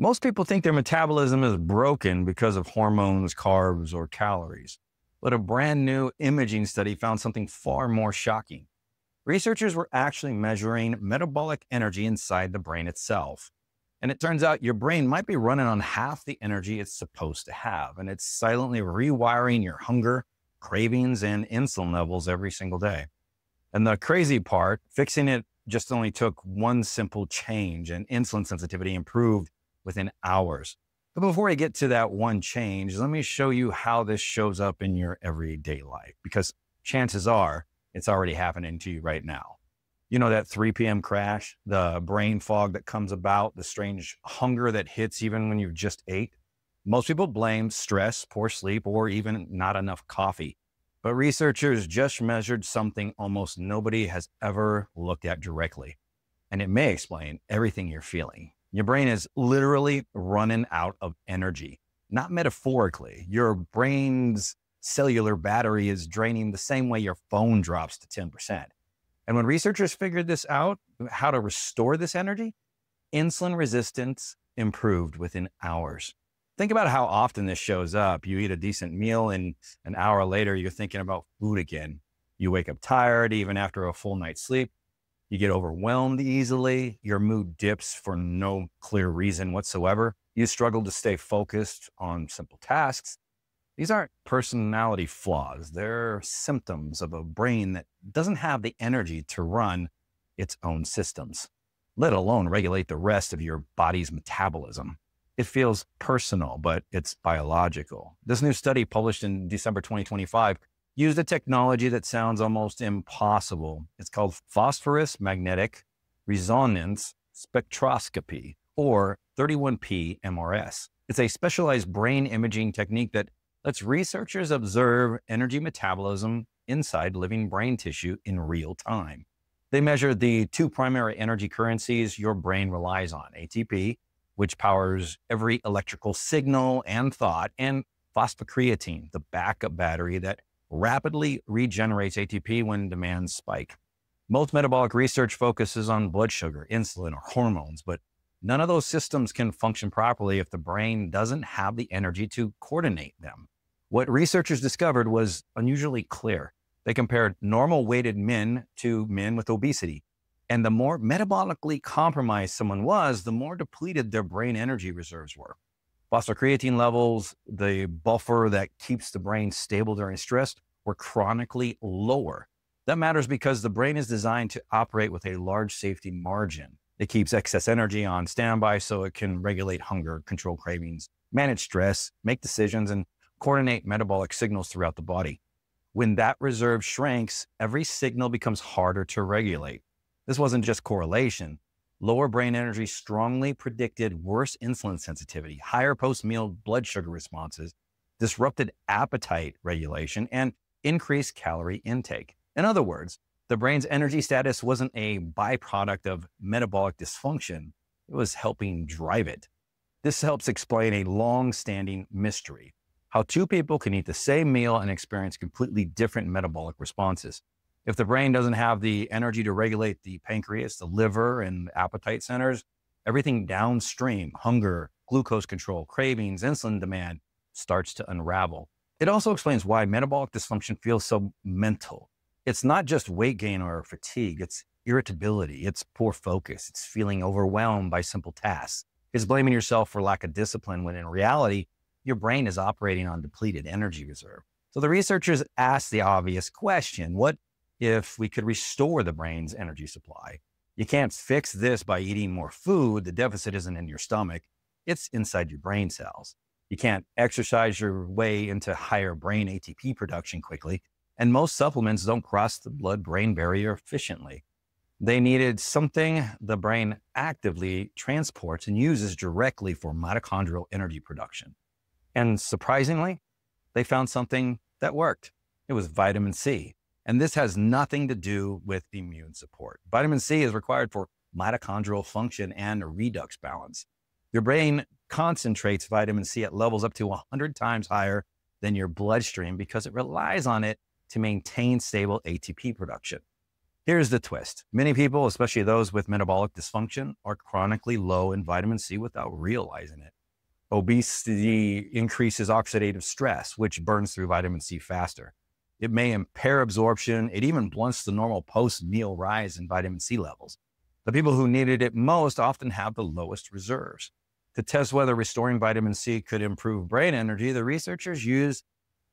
Most people think their metabolism is broken because of hormones, carbs, or calories. But a brand new imaging study found something far more shocking. Researchers were actually measuring metabolic energy inside the brain itself. And it turns out your brain might be running on half the energy it's supposed to have, and it's silently rewiring your hunger, cravings, and insulin levels every single day. And the crazy part, fixing it just only took one simple change, and insulin sensitivity improved within hours. But before I get to that one change, let me show you how this shows up in your everyday life, because chances are it's already happening to you right now. You know, that 3 p.m. crash, the brain fog that comes about, the strange hunger that hits even when you've just ate. Most people blame stress, poor sleep, or even not enough coffee. But researchers just measured something almost nobody has ever looked at directly. And it may explain everything you're feeling. Your brain is literally running out of energy, not metaphorically. Your brain's cellular battery is draining the same way your phone drops to 10%. And when researchers figured this out, how to restore this energy, insulin resistance improved within hours. Think about how often this shows up. You eat a decent meal and an hour later, you're thinking about food again. You wake up tired even after a full night's sleep. You get overwhelmed easily. Your mood dips for no clear reason whatsoever. You struggle to stay focused on simple tasks. These aren't personality flaws. They're symptoms of a brain that doesn't have the energy to run its own systems, let alone regulate the rest of your body's metabolism. It feels personal, but it's biological. This new study, published in December 2025, used a technology that sounds almost impossible. It's called Phosphorus Magnetic Resonance Spectroscopy, or 31P MRS. It's a specialized brain imaging technique that lets researchers observe energy metabolism inside living brain tissue in real time. They measure the two primary energy currencies your brain relies on: ATP, which powers every electrical signal and thought, and phosphocreatine, the backup battery that rapidly regenerates ATP when demands spike. Most metabolic research focuses on blood sugar, insulin, or hormones, but none of those systems can function properly if the brain doesn't have the energy to coordinate them. What researchers discovered was unusually clear. They compared normal weighted men to men with obesity. And the more metabolically compromised someone was, the more depleted their brain energy reserves were. Phosphocreatine levels, the buffer that keeps the brain stable during stress, were chronically lower. That matters because the brain is designed to operate with a large safety margin. It keeps excess energy on standby so it can regulate hunger, control cravings, manage stress, make decisions, and coordinate metabolic signals throughout the body. When that reserve shrinks, every signal becomes harder to regulate. This wasn't just correlation. Lower brain energy strongly predicted worse insulin sensitivity, higher post-meal blood sugar responses, disrupted appetite regulation, and increased calorie intake. In other words, the brain's energy status wasn't a byproduct of metabolic dysfunction. It was helping drive it. This helps explain a long-standing mystery: how two people can eat the same meal and experience completely different metabolic responses. If the brain doesn't have the energy to regulate the pancreas, the liver, and the appetite centers, everything downstream, hunger, glucose control, cravings, insulin demand, starts to unravel. It also explains why metabolic dysfunction feels so mental. It's not just weight gain or fatigue, it's irritability, it's poor focus, it's feeling overwhelmed by simple tasks. It's blaming yourself for lack of discipline when in reality, your brain is operating on depleted energy reserve. So the researchers asked the obvious question: what if we could restore the brain's energy supply? You can't fix this by eating more food. The deficit isn't in your stomach. It's inside your brain cells. You can't exercise your way into higher brain ATP production quickly. And most supplements don't cross the blood-brain barrier efficiently. They needed something the brain actively transports and uses directly for mitochondrial energy production. And surprisingly, they found something that worked. It was vitamin C. And this has nothing to do with immune support. Vitamin C is required for mitochondrial function and redox balance. Your brain concentrates vitamin C at levels up to 100 times higher than your bloodstream because it relies on it to maintain stable ATP production. Here's the twist. Many people, especially those with metabolic dysfunction, are chronically low in vitamin C without realizing it. Obesity increases oxidative stress, which burns through vitamin C faster. It may impair absorption. It even blunts the normal post-meal rise in vitamin C levels. The people who needed it most often have the lowest reserves. To test whether restoring vitamin C could improve brain energy, the researchers used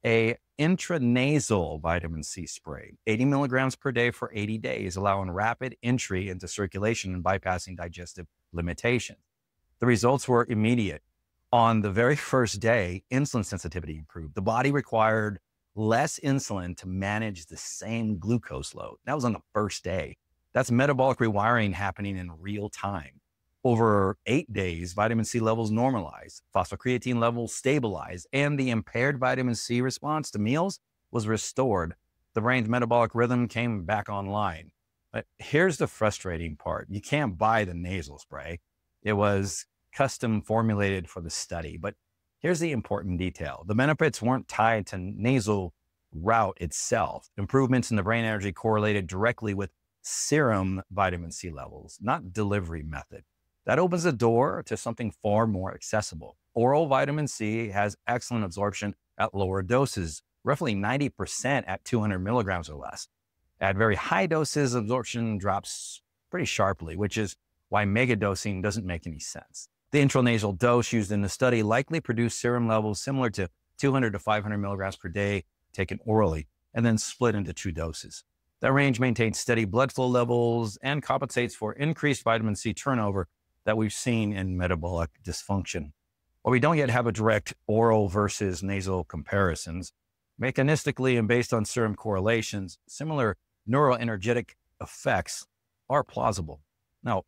an intranasal vitamin C spray, 80 milligrams per day for 80 days, allowing rapid entry into circulation and bypassing digestive limitation. The results were immediate. On the very first day, insulin sensitivity improved. The body required less insulin to manage the same glucose load. That was on the first day. That's metabolic rewiring happening in real time. Over 8 days, vitamin C levels normalized, phosphocreatine levels stabilized, and the impaired vitamin C response to meals was restored. The brain's metabolic rhythm came back online. But here's the frustrating part. You can't buy the nasal spray. It was custom formulated for the study, but here's the important detail. The benefits weren't tied to nasal route itself. Improvements in the brain energy correlated directly with serum vitamin C levels, not delivery method. That opens the door to something far more accessible. Oral vitamin C has excellent absorption at lower doses, roughly 90% at 200 milligrams or less. At very high doses, absorption drops pretty sharply, which is why megadosing doesn't make any sense. The intranasal dose used in the study likely produced serum levels similar to 200 to 500 milligrams per day taken orally and then split into two doses. That range maintains steady blood flow levels and compensates for increased vitamin C turnover that we've seen in metabolic dysfunction. While we don't yet have a direct oral versus nasal comparisons, mechanistically and based on serum correlations, similar neuroenergetic effects are plausible. Now,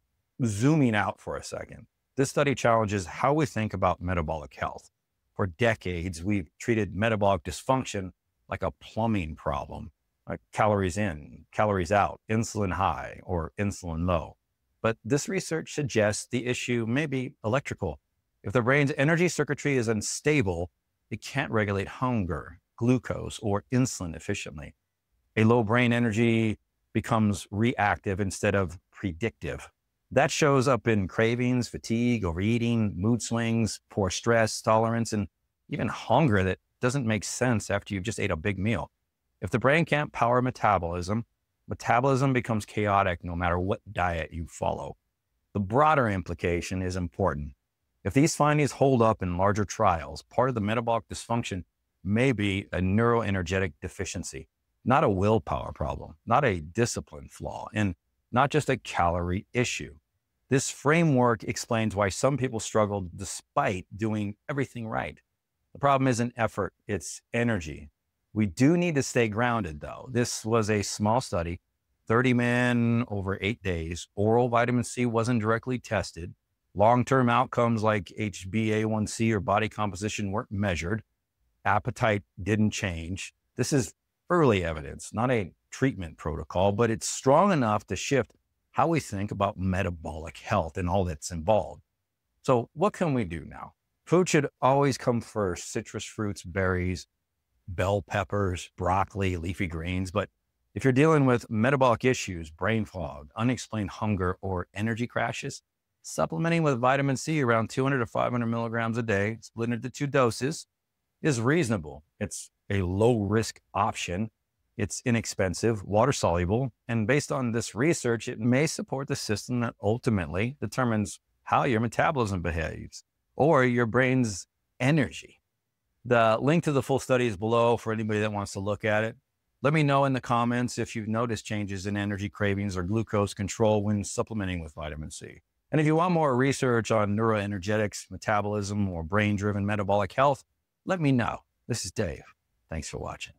zooming out for a second. This study challenges how we think about metabolic health. For decades, we've treated metabolic dysfunction like a plumbing problem, like calories in, calories out, insulin high or insulin low. But this research suggests the issue may be electrical. If the brain's energy circuitry is unstable, it can't regulate hunger, glucose, or insulin efficiently. A low brain energy becomes reactive instead of predictive. That shows up in cravings, fatigue, overeating, mood swings, poor stress tolerance, and even hunger that doesn't make sense after you've just ate a big meal. If the brain can't power metabolism, metabolism becomes chaotic no matter what diet you follow. The broader implication is important. If these findings hold up in larger trials, part of the metabolic dysfunction may be a neuroenergetic deficiency, not a willpower problem, not a discipline flaw, and not just a calorie issue. This framework explains why some people struggle despite doing everything right. The problem isn't effort, it's energy. We do need to stay grounded though. This was a small study, 30 men over 8 days. Oral vitamin C wasn't directly tested. Long-term outcomes like HbA1c or body composition weren't measured. Appetite didn't change. This is early evidence, not a treatment protocol, but it's strong enough to shift how we think about metabolic health and all that's involved. So what can we do now? Food should always come first: citrus fruits, berries, bell peppers, broccoli, leafy greens. But if you're dealing with metabolic issues, brain fog, unexplained hunger, or energy crashes, supplementing with vitamin C around 200 to 500 milligrams a day, split into two doses, is reasonable. It's a low risk option. It's inexpensive, water soluble, and based on this research, it may support the system that ultimately determines how your metabolism behaves or your brain's energy. The link to the full study is below for anybody that wants to look at it. Let me know in the comments if you've noticed changes in energy cravings or glucose control when supplementing with vitamin C. And if you want more research on neuroenergetics, metabolism, or brain-driven metabolic health, let me know. This is Dave. Thanks for watching.